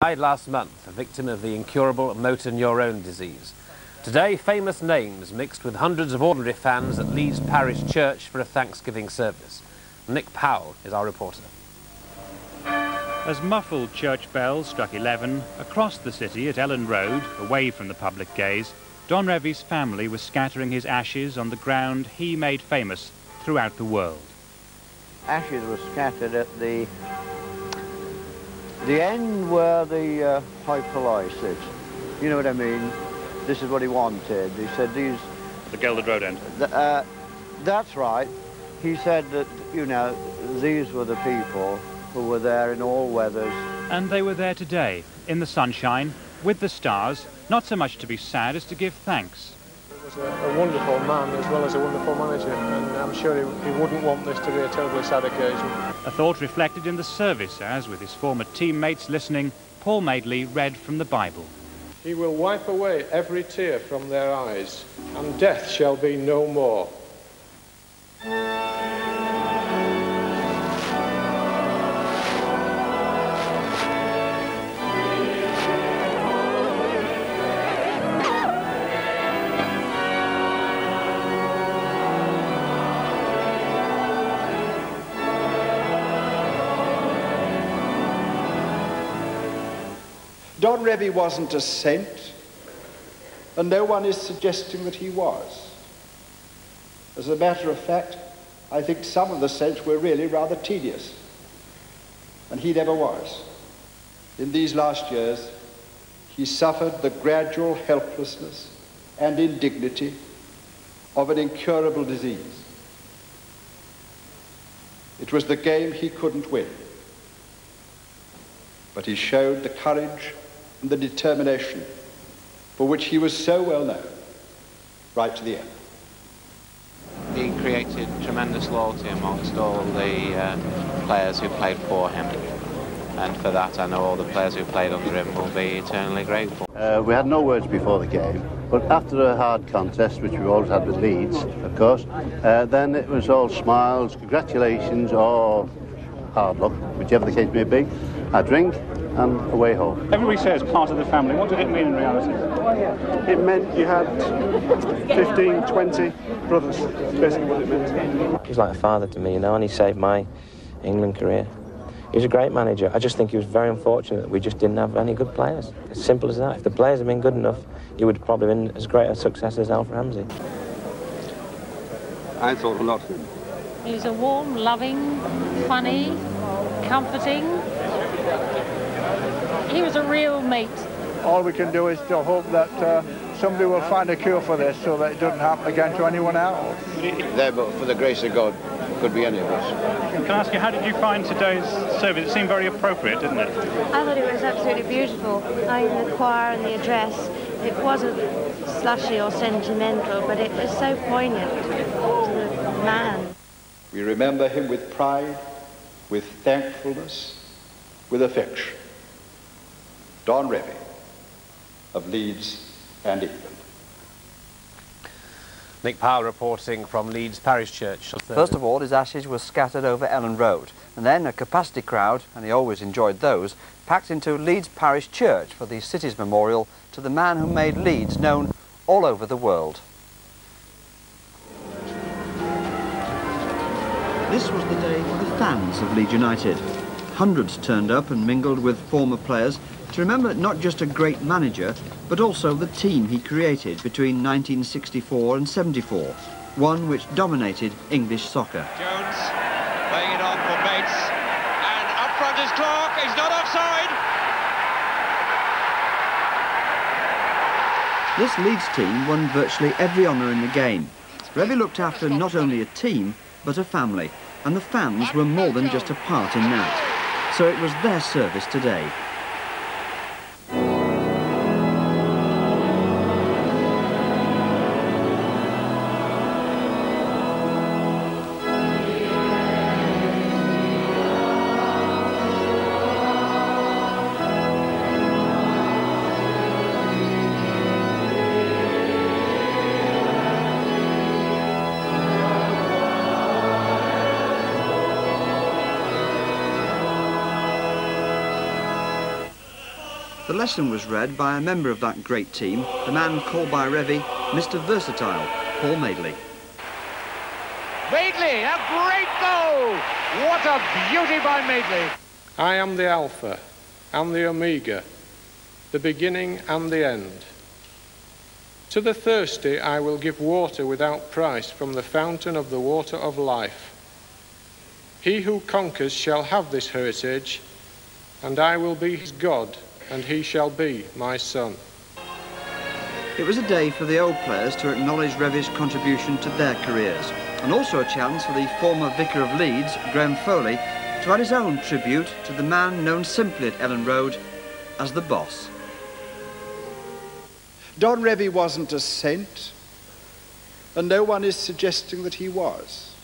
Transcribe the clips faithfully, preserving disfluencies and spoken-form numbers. Died last month, a victim of the incurable motor neurone disease. Today, famous names mixed with hundreds of ordinary fans at Leeds Parish Church for a Thanksgiving service. Nick Powell is our reporter. As muffled church bells struck eleven, across the city at Elland Road, away from the public gaze, Don Revie's family was scattering his ashes on the ground he made famous throughout the world. Ashes were scattered at the The end where the uh, high police is, you know what I mean? This is what he wanted. He said these... The Gelderrode end. Th uh, that's right. He said that, you know, these were the people who were there in all weathers. And they were there today, in the sunshine, with the stars, not so much to be sad as to give thanks. He was a, a wonderful man as well as a wonderful manager, and I'm sure he, he wouldn't want this to be a terribly sad occasion. A thought reflected in the service as, with his former teammates listening, Paul Madeley read from the Bible. He will wipe away every tear from their eyes, and death shall be no more. Don Revie wasn't a saint, and no one is suggesting that he was. As a matter of fact, I think some of the saints were really rather tedious, and he never was. In these last years, he suffered the gradual helplessness and indignity of an incurable disease. It was the game he couldn't win, but he showed the courage and the determination for which he was so well known, right to the end. He created tremendous loyalty amongst all the uh, players who played for him, and for that I know all the players who played under him will be eternally grateful. Uh, we had no words before the game, but after a hard contest, which we always had with Leeds, of course, uh, then it was all smiles, congratulations, or hard luck, whichever the case may be, a drink, and away home. Everybody says part of the family. What did it mean in reality? It meant you had fifteen, twenty brothers. That's basically what it meant. He's like a father to me, you know, and he saved my England career. He was a great manager. I just think he was very unfortunate that we just didn't have any good players. It's simple as that. If the players had been good enough, he would probably have been as great a success as Alf Ramsey. I thought a lot of him. He was a warm, loving, funny, comforting. He was a real mate. All we can do is to hope that uh, somebody will find a cure for this so that it doesn't happen again to anyone else. There, but for the grace of God, could be any of us. Can I ask you, how did you find today's service? It seemed very appropriate, didn't it? I thought it was absolutely beautiful. I mean, the choir and the address, it wasn't slushy or sentimental, but it was so poignant to the man. We remember him with pride, with thankfulness, with affection. Don Revie of Leeds and England. Nick Powell reporting from Leeds Parish Church. First of all, his ashes were scattered over Elland Road, and then a capacity crowd, and he always enjoyed those, packed into Leeds Parish Church for the city's memorial to the man who made Leeds known all over the world. This was the day for the fans of Leeds United. Hundreds turned up and mingled with former players to remember not just a great manager, but also the team he created between nineteen sixty-four and seventy-four, one which dominated English soccer. Jones playing it on for Bates, and up front is Clark, he's not offside! This Leeds team won virtually every honour in the game. Revie looked after not only a team, but a family, and the fans were more than just a part in that. So it was their service today. The lesson was read by a member of that great team, the man called by Revie, Mister Versatile, Paul Madeley. Madeley, a great goal! What a beauty by Madeley! I am the Alpha and the Omega, the beginning and the end. To the thirsty I will give water without price from the fountain of the water of life. He who conquers shall have this heritage, and I will be his God, and he shall be my son. It was a day for the old players to acknowledge Revie's contribution to their careers, and also a chance for the former vicar of Leeds, Graham Foley, to add his own tribute to the man known simply at Elland Road as the boss. Don Revie wasn't a saint, and no one is suggesting that he was.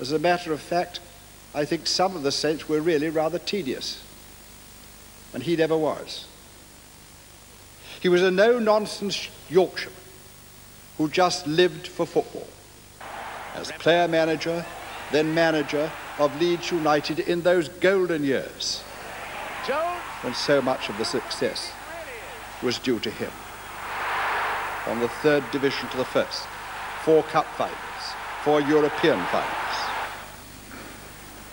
As a matter of fact, I think some of the saints were really rather tedious, and he never was. He was a no-nonsense Yorkshireman who just lived for football, as player manager, then manager of Leeds United in those golden years, when so much of the success was due to him. From the third division to the first, four cup finals, four European finals.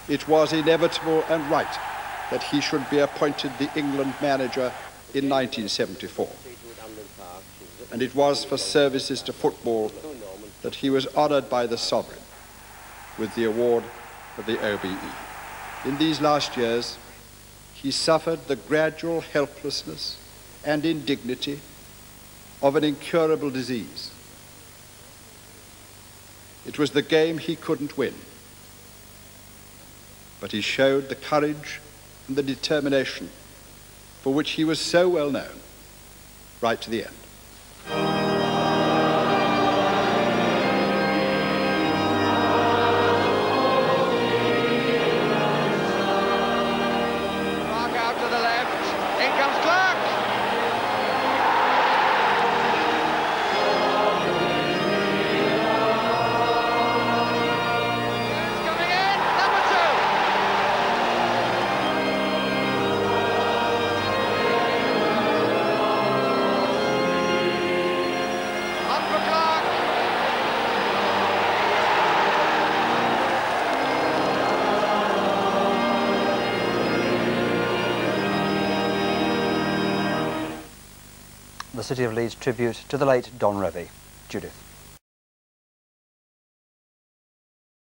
It was inevitable and right that he should be appointed the England manager in nineteen seventy-four. And it was for services to football that he was honoured by the sovereign with the award of the O B E. In these last years, he suffered the gradual helplessness and indignity of an incurable disease. It was the game he couldn't win, but he showed the courage and the determination for which he was so well known right to the end. The City of Leeds tribute to the late Don Revie. Judith.